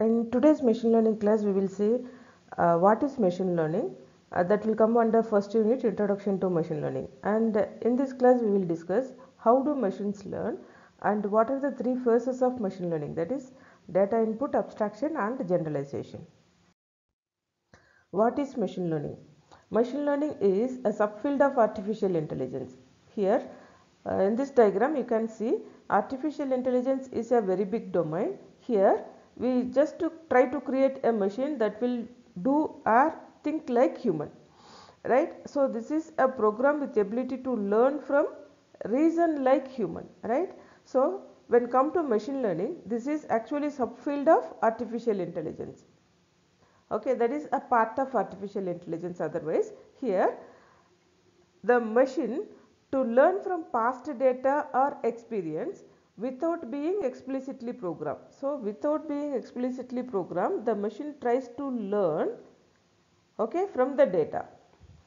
In today's machine learning class, we will see what is machine learning. That will come under first unit, introduction to machine learning. And in this class, we will discuss how do machines learn and what are the three phases of machine learning, that is data input, abstraction and generalization. What is machine learning? Machine learning is a subfield of artificial intelligence. Here in this diagram you can see artificial intelligence is a very big domain. Here we just try to create a machine that will do or think like human, right? So this is a program with the ability to learn from reason like human, right? So when come to machine learning, this is actually subfield of artificial intelligence. Okay, that is a part of artificial intelligence. Otherwise, here the machine to learn from past data or experience without being explicitly programmed. So without being explicitly programmed, the machine tries to learn, okay, from the data,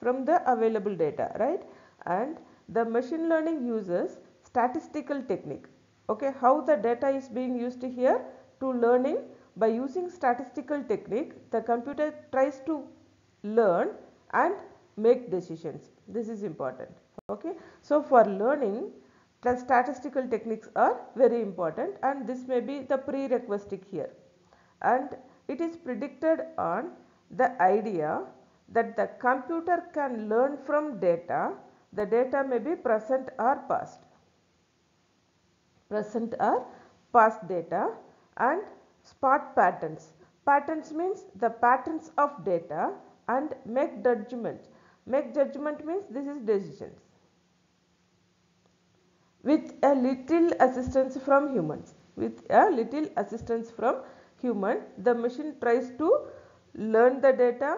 from the available data, right? And the machine learning uses statistical technique. Okay, how the data is being used here to learning? By using statistical technique, the computer tries to learn and make decisions. This is important. Okay, so for learning, the statistical techniques are very important, and this may be the prerequisite here. And it is predicted on the idea that the computer can learn from data. The data may be present or past. Present or past data, and spot patterns. Patterns means the patterns of data, and make judgment. Make judgment means this is decisions with a little assistance from humans. With a little assistance from human, the machine tries to learn the data,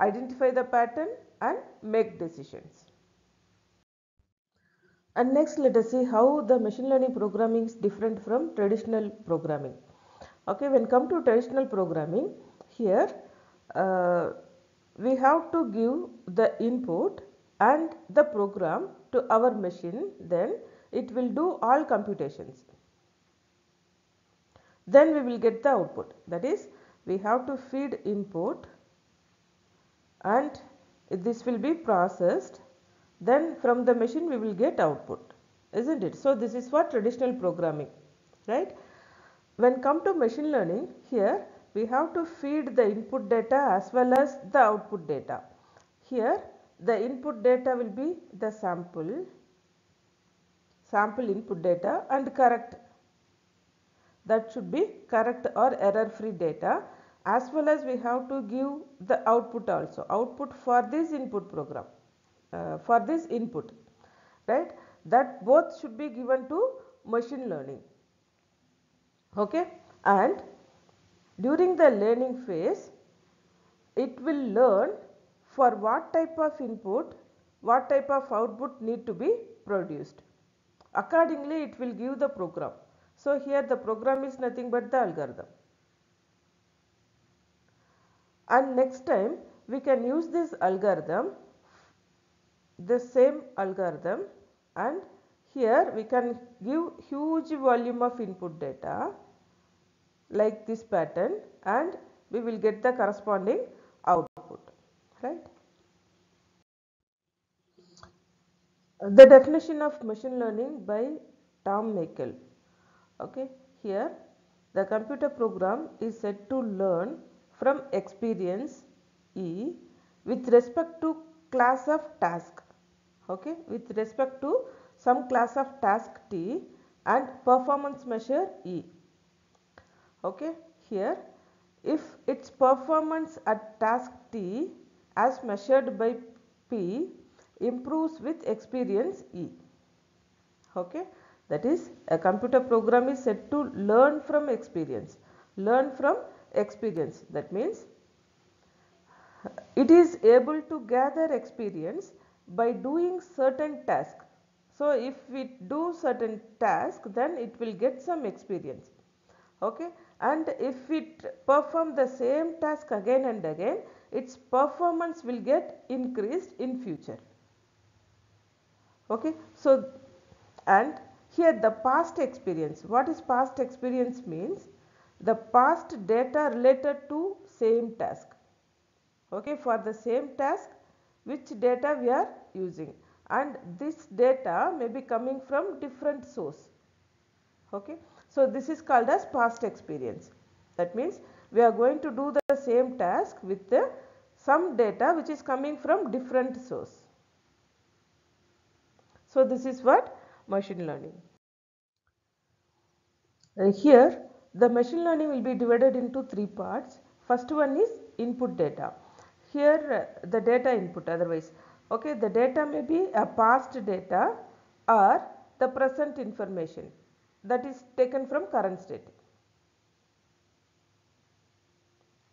identify the pattern and make decisions. And next let us see how the machine learning programming is different from traditional programming. Okay, when come to traditional programming, here we have to give the input and the program to our machine, then it will do all computations. Then we will get the output, that is we have to feed input and this will be processed, then from the machine we will get output, isn't it? So this is what traditional programming, right? When come to machine learning, here we have to feed the input data as well as the output data. Here the input data will be the sample input data and correct, that should be correct or error free data, as well as we have to give the output also, output for this input program, for this input, right? That both should be given to machine learning. Okay, and during the learning phase it will learn for what type of input, what type of output need to be produced. Accordingly it will give the program. So here the program is nothing but the algorithm. And next time we can use this algorithm, the same algorithm, and here we can give huge volume of input data like this pattern and we will get the corresponding output, right? The definition of machine learning by Tom Makel. Okay, here the computer program is said to learn from experience E with respect to class of task, okay, with respect to some class of task T and performance measure E. Okay, here if its performance at task T as measured by P improves with experience E. Okay, that is a computer program is said to learn from experience. Learn from experience, that means it is able to gather experience by doing certain task. So if we do certain task, then it will get some experience. Okay, and if it perform the same task again and again, its performance will get increased in future. Okay, so and here the past experience. What is past experience means? the past data related to same task. Okay, for the same task which data we are using, and this data may be coming from different source. Okay, so this is called as past experience. That means we are going to do the same task with some data which is coming from different source. So this is what machine learning. Here the machine learning will be divided into three parts. First one is input data. Here the data input, otherwise, okay, the data may be a past data or the present information that is taken from current state.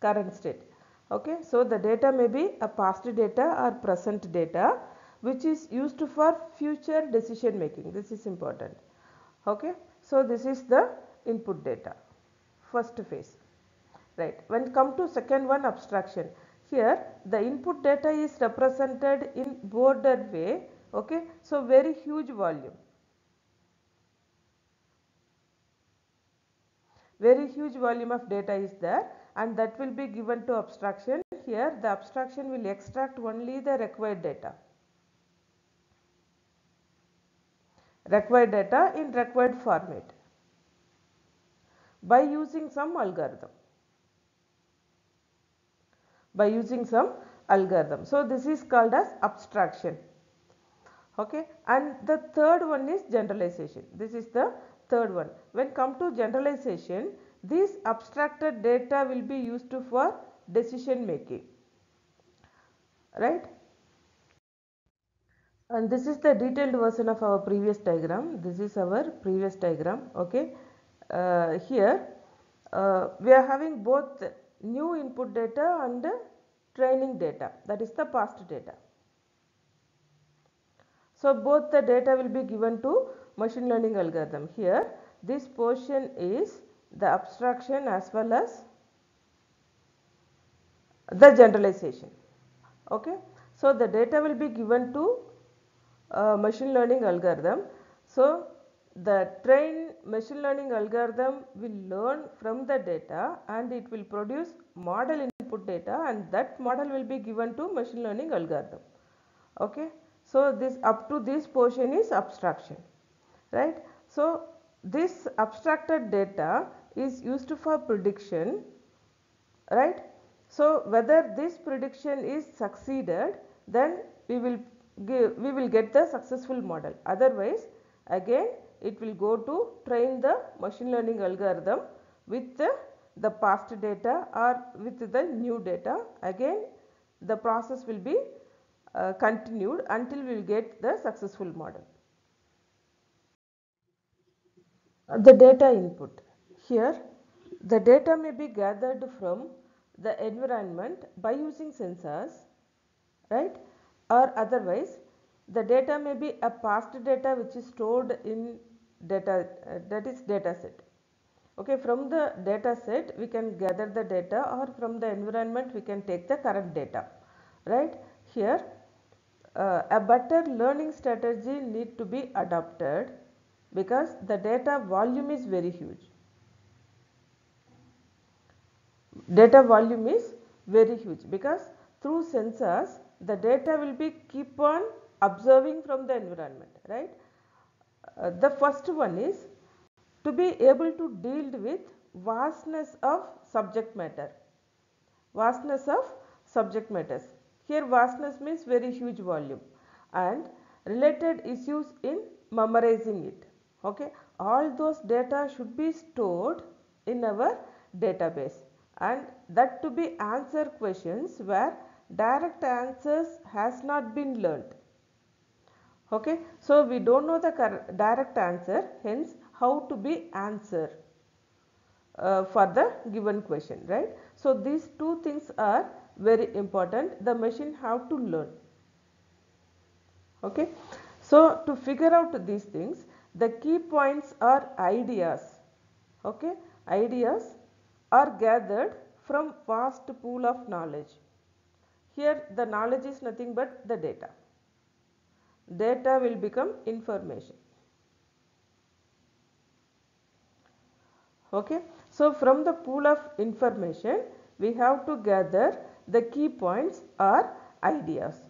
Okay, so the data may be a past data or present data which is used for future decision making. This is important. Okay, so this is the input data, first phase. Right. When it comes to second one, abstraction. Here the input data is represented in bordered way. Okay, so very huge volume. Very huge volume of data is there, and that will be given to abstraction. Here the abstraction will extract only the required data. Required data in required format by using some algorithm. So this is called as abstraction. Okay, and the third one is generalization. This is the third one. When come to generalization, this abstracted data will be used for decision making, right? And this is the detailed version of our previous diagram. Okay, here we are having both new input data and training data, that is the past data. So both the data will be given to machine learning algorithm. Here this portion is the abstraction as well as the generalization. Okay, so the data will be given to machine learning algorithm. So the trained machine learning algorithm will learn from the data and it will produce model input data, and that model will be given to machine learning algorithm. Okay, so this up to this portion is abstraction, right? So this abstracted data is used for prediction, right? So whether this prediction is succeeded, then we will get the successful model. Otherwise, again it will go to train the machine learning algorithm with the past data or with the new data. Again the process will be continued until we will get the successful model. The data input. Here the data may be gathered from the environment by using sensors, right? Or otherwise the data may be a past data which is stored in data, that is data set. Okay, from the data set we can gather the data, or from the environment we can take the current data, right? Here a better learning strategy need to be adopted because the data volume is very huge. Because through sensors the data will be keep on observing from the environment, right? The first one is to be able to deal with vastness of subject matter. Here vastness means very huge volume, and related issues in memorizing it. Okay, all those data should be stored in our database, and that to be answer questions where direct answers has not been learned. Okay, so we don't know the direct answer, hence how to be answer for the given question, right? So these two things are very important. The machine have to learn. Okay, so to figure out these things, the key points or ideas, okay, ideas are gathered from vast pool of knowledge. Here the knowledge is nothing but the data. Data will become information. Okay, So from the pool of information, we have to gather the key points or ideas.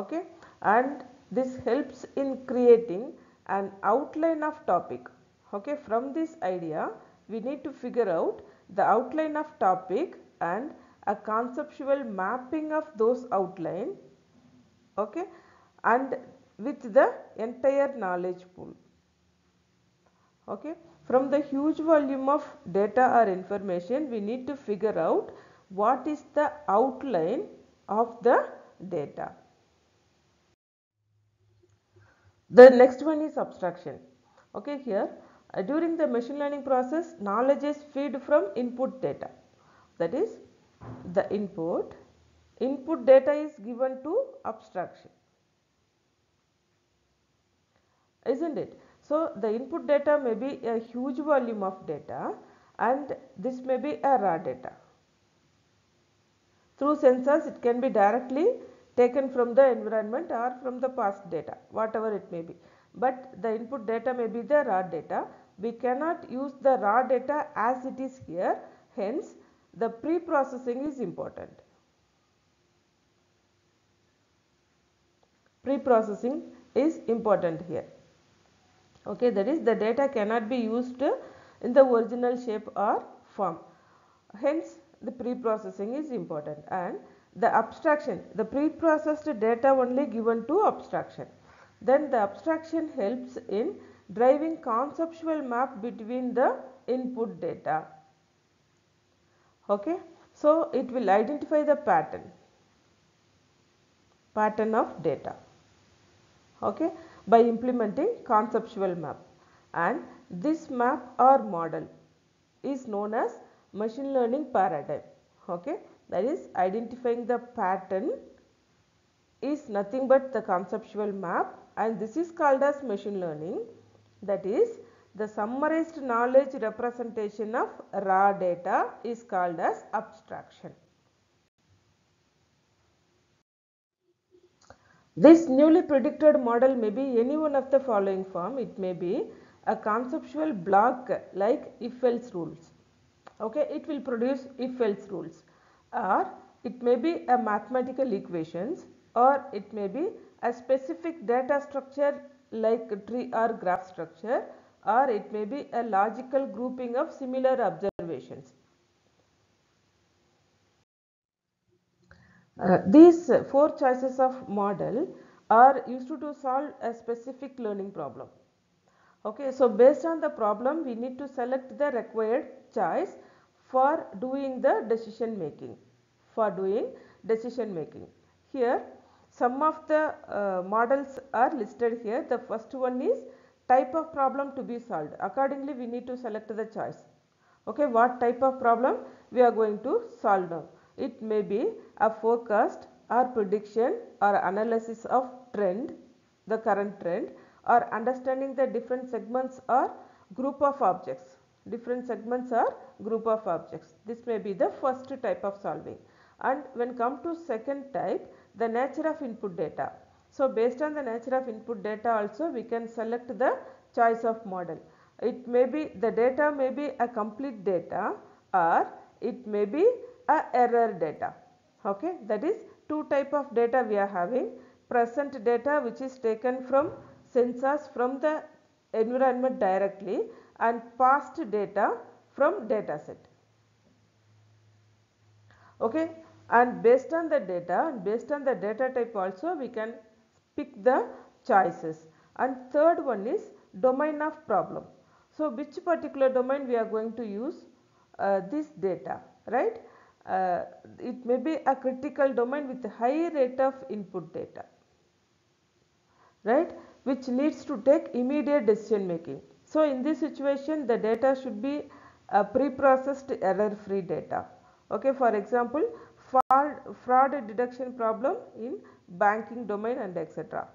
Okay, and this helps in creating an outline of topic. Okay, from this idea, we need to figure out the outline of topic and a conceptual mapping of those outline. Okay, and with the entire knowledge pool. Okay, from the huge volume of data or information, we need to figure out what is the outline of the data. The next one is abstraction. Okay, here during the machine learning process, knowledge is fed from input data. That is the input data is given to abstraction, isn't it? So the input data may be a huge volume of data, and this may be a raw data. Through sensors, it can be directly taken from the environment or from the past data, whatever it may be. But the input data may be the raw data. We cannot use the raw data as it is here. Hence, the pre-processing is important. Pre-processing is important here. Okay, that is, the data cannot be used in the original shape or form. Hence, the pre-processing is important, and the abstraction, the pre-processed data only given to abstraction. Then the abstraction helps in driving conceptual map between the input data. Okay, so it will identify the pattern of data. Okay, by implementing conceptual map, and this map or model is known as machine learning paradigm. Okay, that is, identifying the pattern is nothing but the conceptual map, and this is called as machine learning. That is, the summarized knowledge representation of raw data is called as abstraction. This newly predicted model may be any one of the following form. It may be a conceptual block like if-else rules. Okay, it will produce if-else rules, or it may be a mathematical equations, or it may be a specific data structure like tree or graph structure, or it may be a logical grouping of similar observations. These four choices of model are used to solve a specific learning problem. Okay, so based on the problem, we need to select the required choice for doing the decision making. Here some of the models are listed here. The first one is type of problem to be solved. Accordingly, we need to select the choice. Okay, what type of problem we are going to solve now? It may be a forecast or prediction or analysis of trend, the current trend, or understanding the different segments or group of objects. This may be the first type of solving. And when come to second type, the nature of input data. So based on the nature of input data also, we can select the choice of model. It may be the data may be a complete data, or it may be a error data. Okay, that is, two type of data we are having: present data, which is taken from sensors, from the environment directly, and past data from data set. Okay, and based on the data, type also, we can pick the choices. And third one is domain of problem. So which particular domain we are going to use this data, right? It may be a critical domain with high rate of input data, right, which needs to take immediate decision making. So in this situation, the data should be a pre-processed error-free data. Okay, for example, fraud detection problem in banking domain, and etc.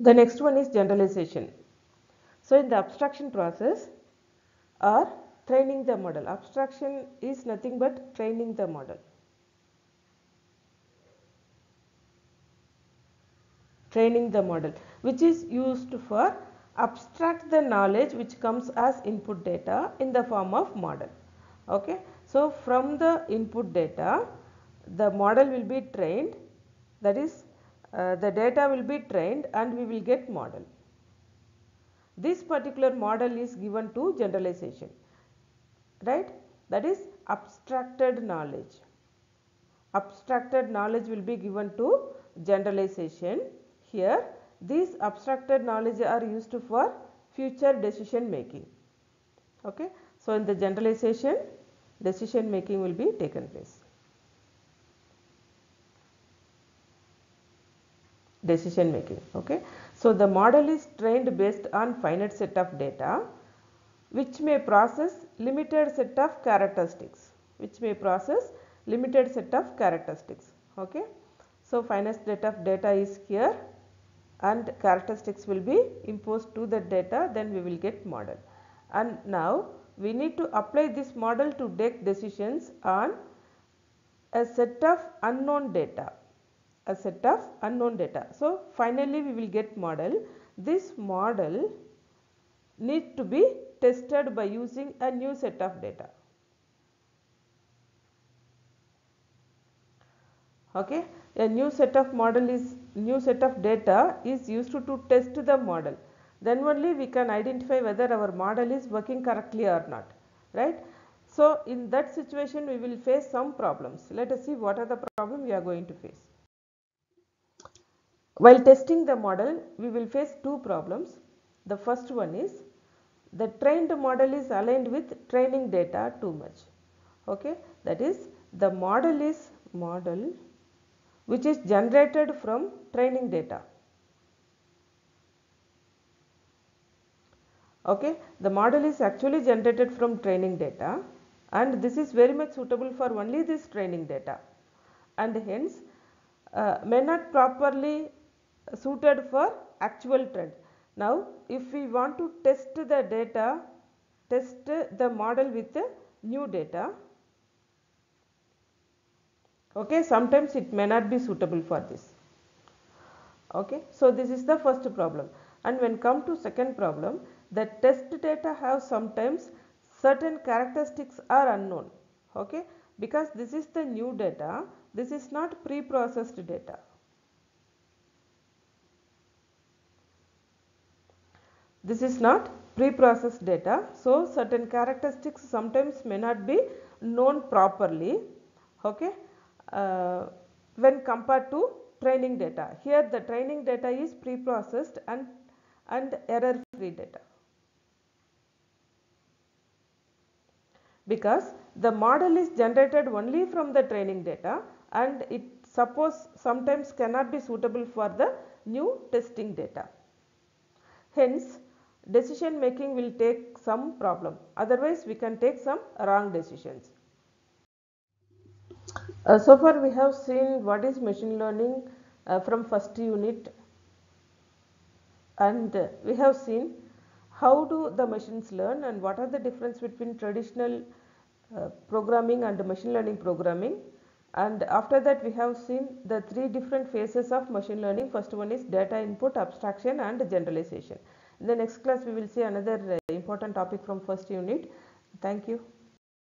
The next one is generalization. So in the abstraction process or training the model, abstraction is nothing but training the model. Which is used for abstract the knowledge which comes as input data in the form of model. Okay. So, from the input data, the model will be trained, that is the data will be trained and we will get model. This particular model is given to generalization, right? That is abstracted knowledge. Abstracted knowledge will be given to generalization. Here, these abstracted knowledge are used for future decision making. Okay? So, in the generalization, decision making will be taken place. Decision making. Okay. So, the model is trained based on finite set of data which may process limited set of characteristics. Okay. So, finite set of data is here and characteristics will be imposed to the data, then we will get model. And now, we need to apply this model to take decisions on a set of unknown data. So, finally, we will get model. This model needs to be tested by using a new set of data. Okay. A new set of data is used to test the model. Then only we can identify whether our model is working correctly or not, right? So, in that situation, we will face some problems. Let us see what are the problems we are going to face. While testing the model, we will face two problems. The first one is the trained model is aligned with training data too much. Okay? That is, the model is which is generated from training data. Okay? The model is actually generated from training data and this is very much suitable for only this training data and hence may not properly suited for actual trend. Now, if we want to test the data, test the model with new data, okay, sometimes it may not be suitable for this. Okay? So, this is the first problem. And when come to second problem, the test data have sometimes certain characteristics are unknown, okay, because this is the new data, this is not pre-processed data. So certain characteristics sometimes may not be known properly, okay, when compared to training data. Here the training data is pre-processed and error-free data. Because the model is generated only from the training data and it sometimes cannot be suitable for the new testing data. Hence, decision making will take some problem. Otherwise, we can take some wrong decisions. So far, we have seen what is machine learning from first unit and we have seen how do the machines learn and what are the difference between traditional programming and machine learning programming, and after that we have seen the three different phases of machine learning. First one is data input, abstraction and generalization. In the next class we will see another important topic from first unit. Thank you.